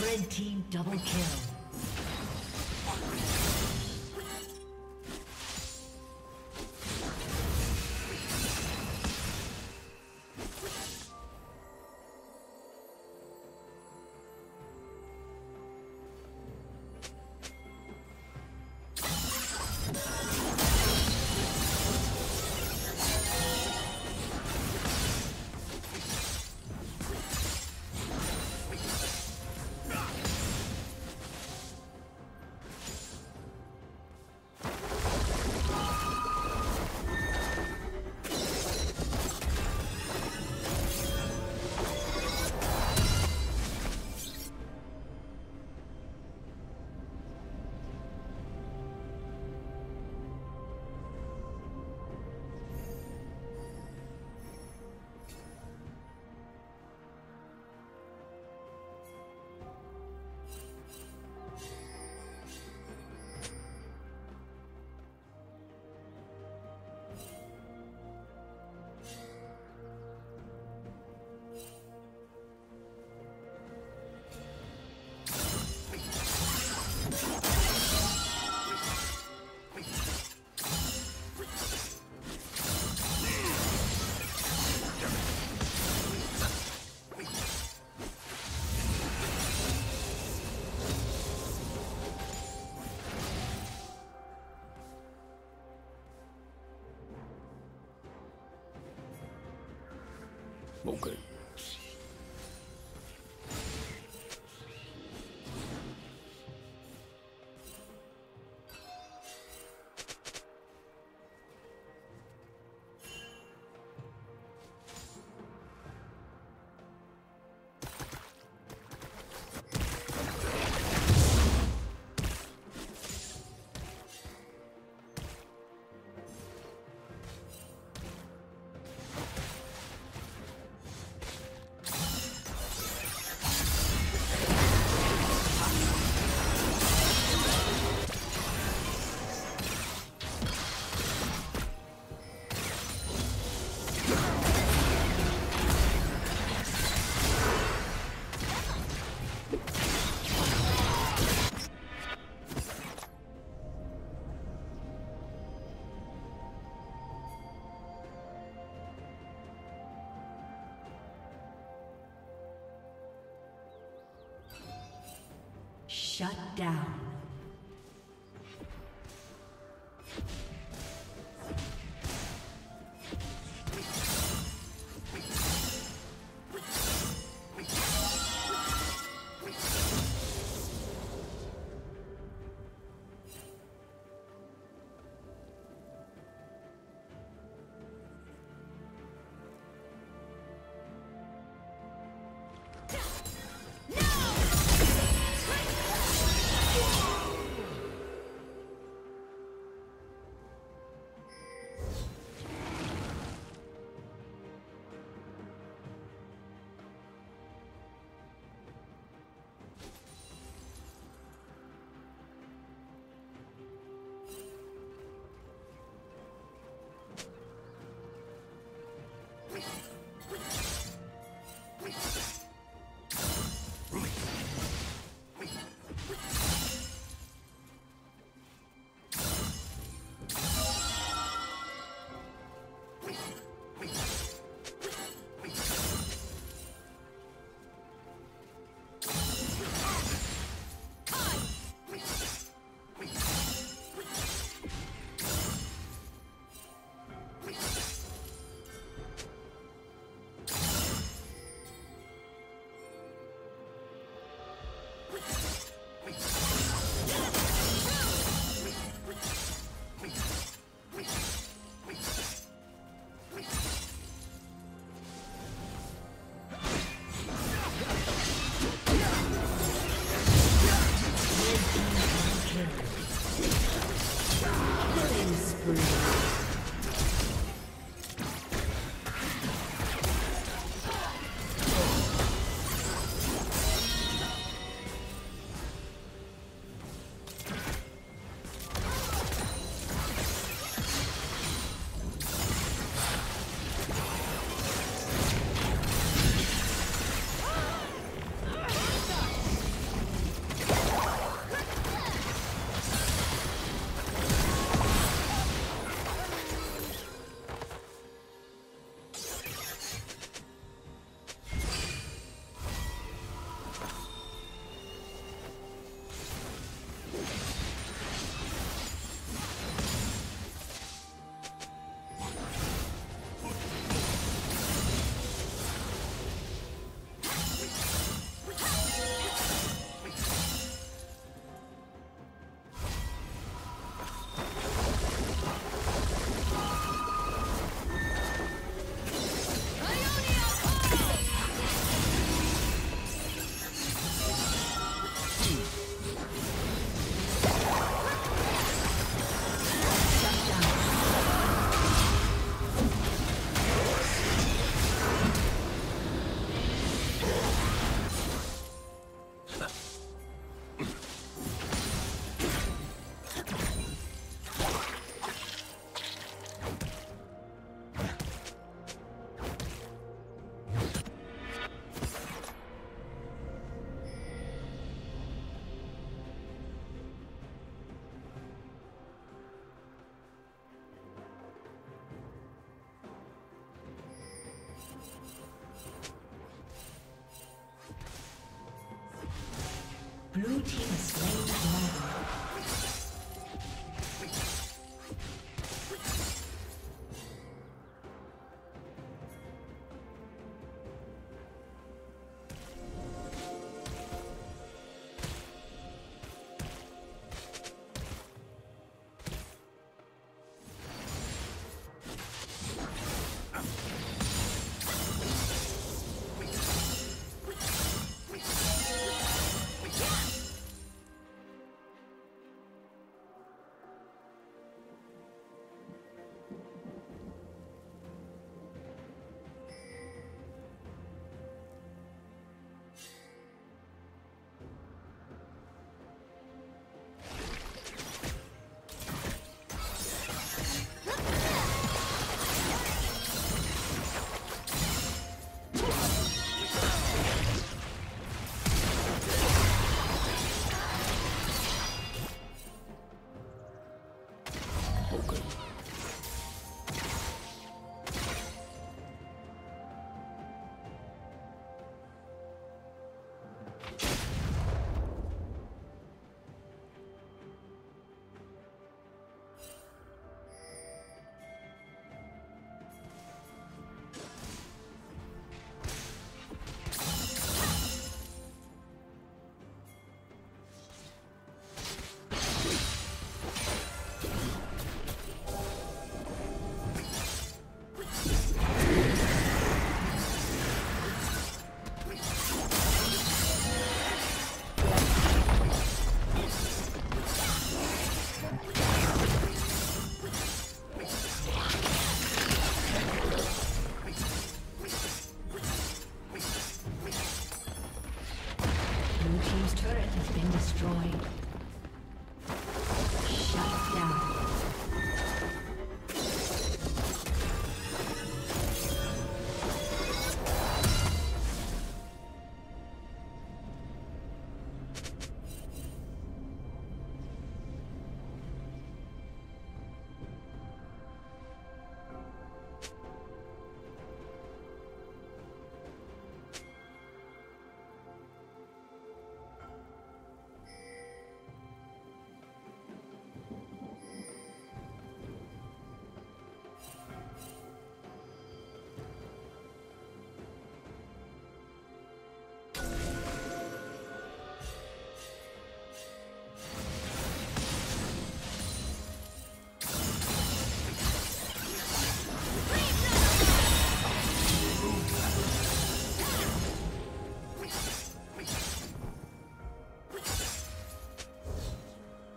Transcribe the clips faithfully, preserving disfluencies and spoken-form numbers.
Red team double kill. Okay. Shut down. Yeah. Blue team slain dragon.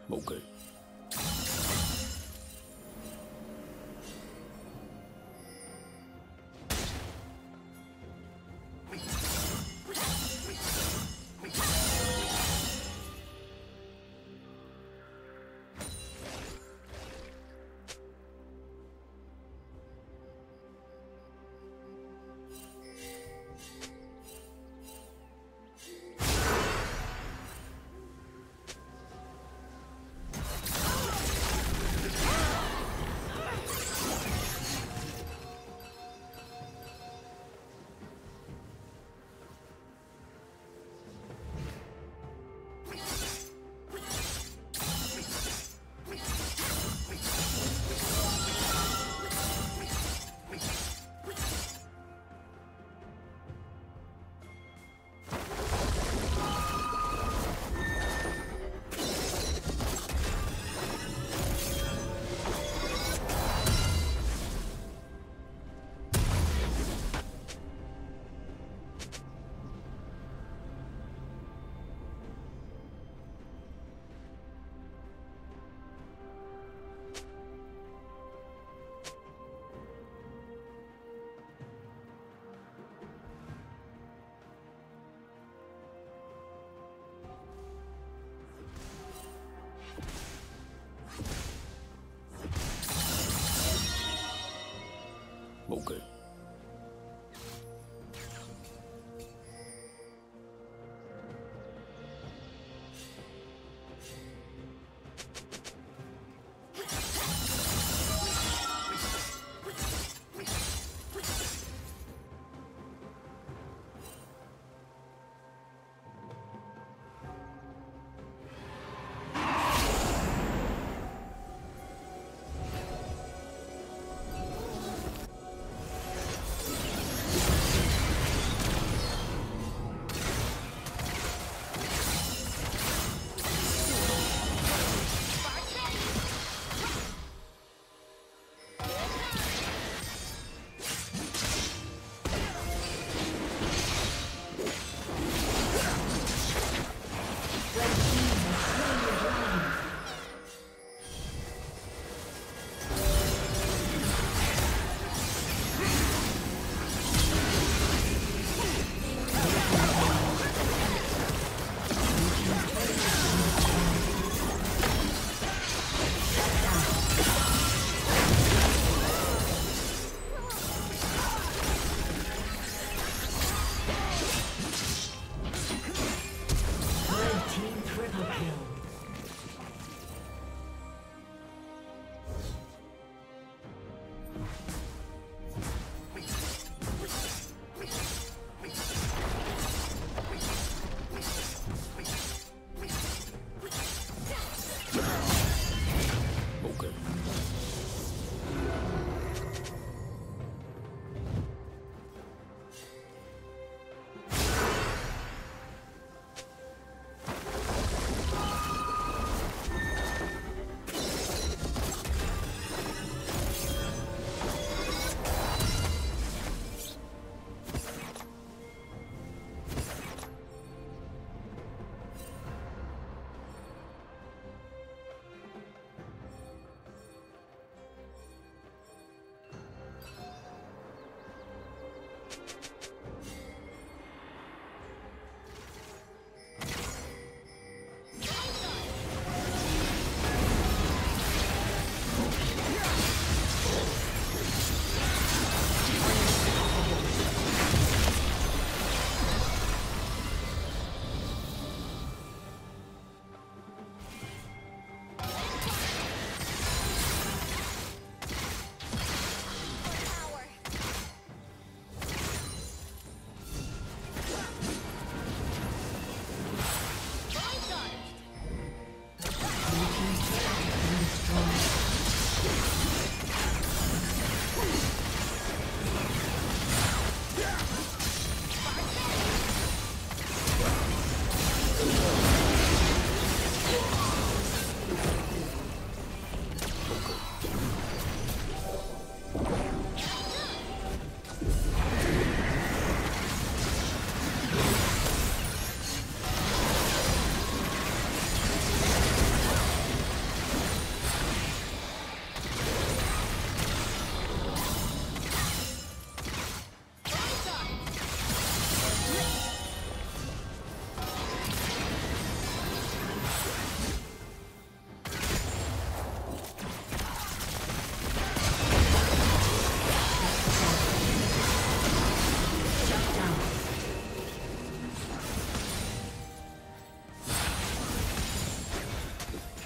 Okay.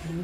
Blue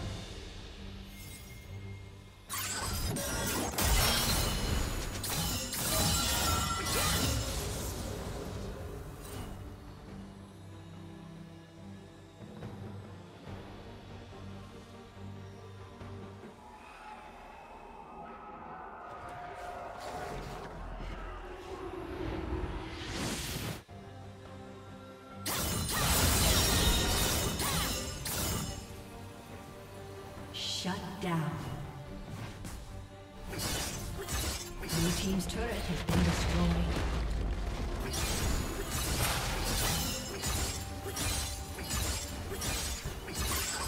Shut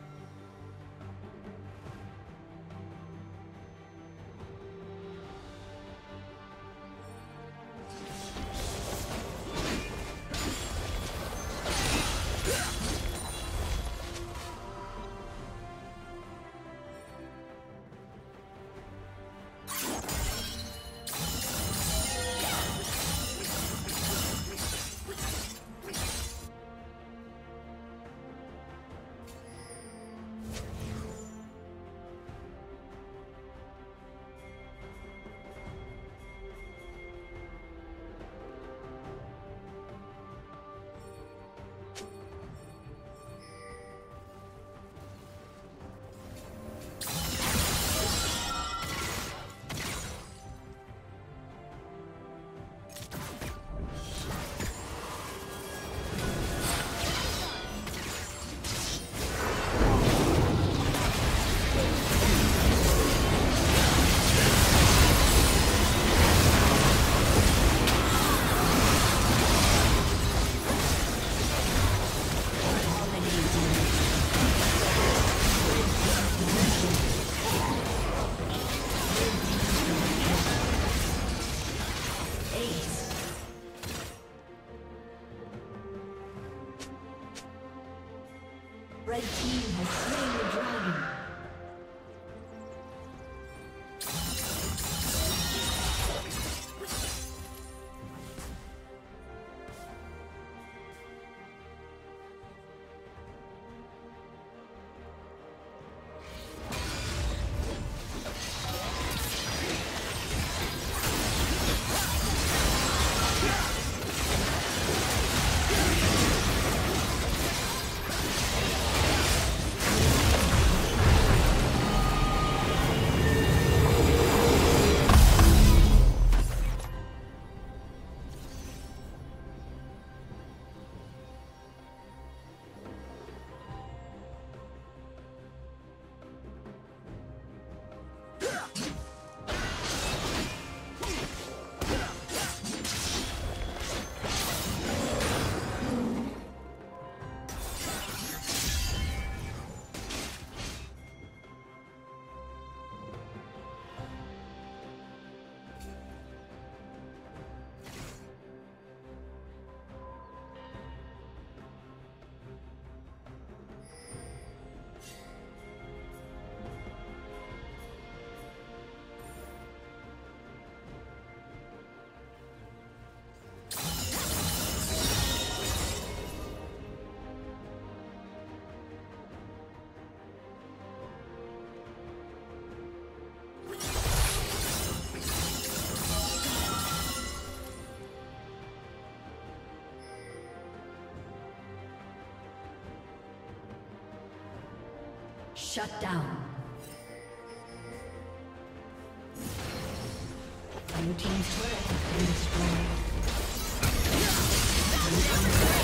down. Blue team's turret has been destroyed. Red team has slain the dragon. Shut down. Blue team's turret has been destroyed. Blue team's turret has been destroyed.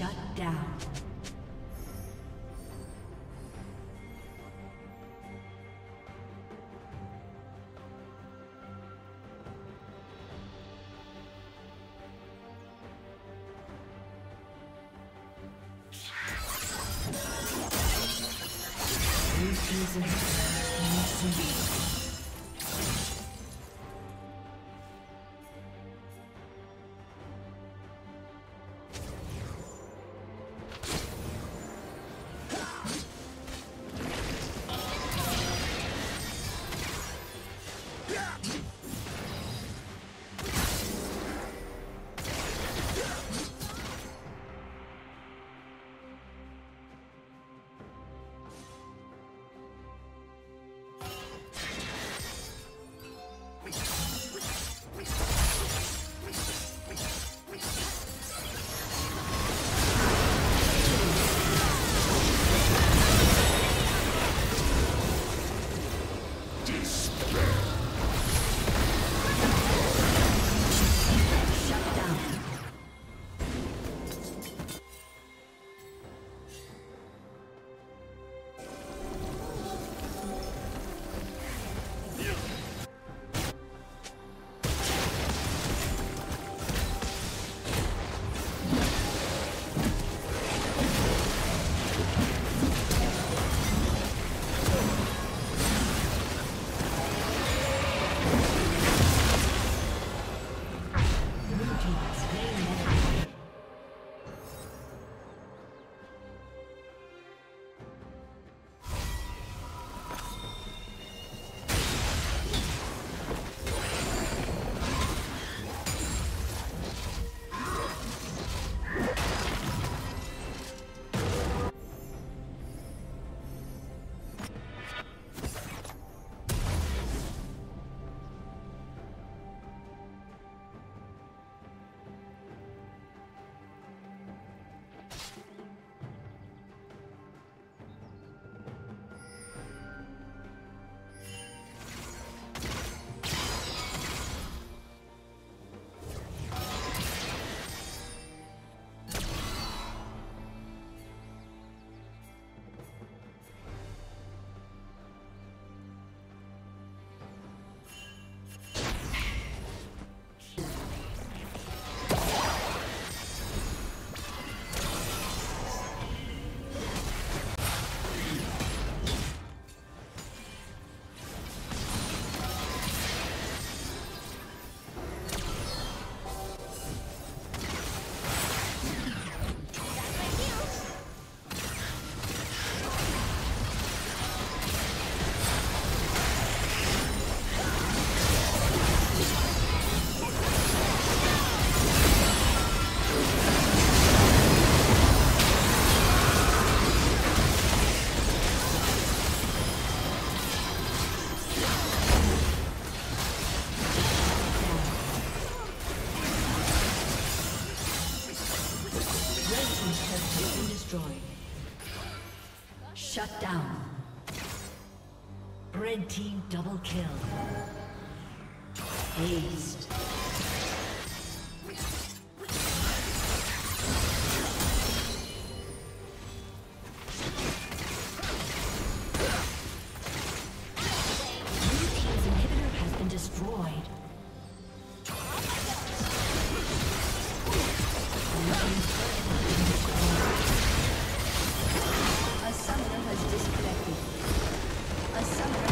Shut down. Shut down. Red team double kill. Aced. Disconnected. A summoner